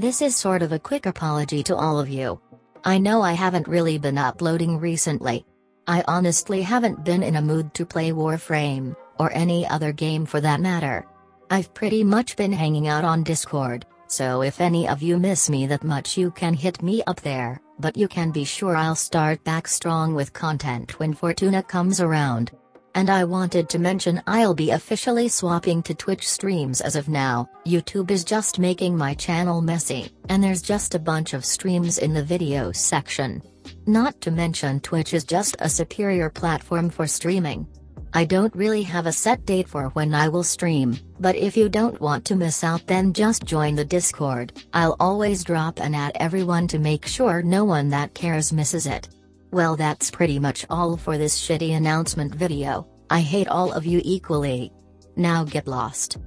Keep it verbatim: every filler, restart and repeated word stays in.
This is sort of a quick apology to all of you. I know I haven't really been uploading recently. I honestly haven't been in a mood to play Warframe, or any other game for that matter. I've pretty much been hanging out on Discord, so if any of you miss me that much you can hit me up there, but you can be sure I'll start back strong with content when Fortuna comes around. And I wanted to mention I'll be officially swapping to Twitch streams as of now. YouTube is just making my channel messy, and there's just a bunch of streams in the video section. Not to mention Twitch is just a superior platform for streaming. I don't really have a set date for when I will stream, but if you don't want to miss out then just join the Discord. I'll always drop an ad everyone to make sure no one that cares misses it. Well, that's pretty much all for this shitty announcement video. I hate all of you equally. Now get lost.